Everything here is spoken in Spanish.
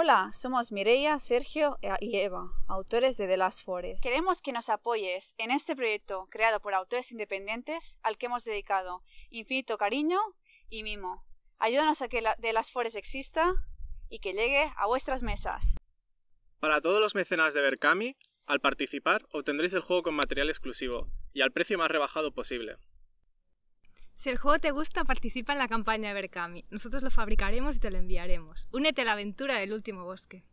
Hola, somos Mireia, Sergio y Eva, autores de The Last Forest. Queremos que nos apoyes en este proyecto creado por autores independientes al que hemos dedicado infinito cariño y mimo. Ayúdanos a que The Last Forest exista y que llegue a vuestras mesas. Para todos los mecenas de Berkami, al participar obtendréis el juego con material exclusivo y al precio más rebajado posible. Si el juego te gusta, participa en la campaña de Berkami. Nosotros lo fabricaremos y te lo enviaremos. Únete a la aventura del último bosque.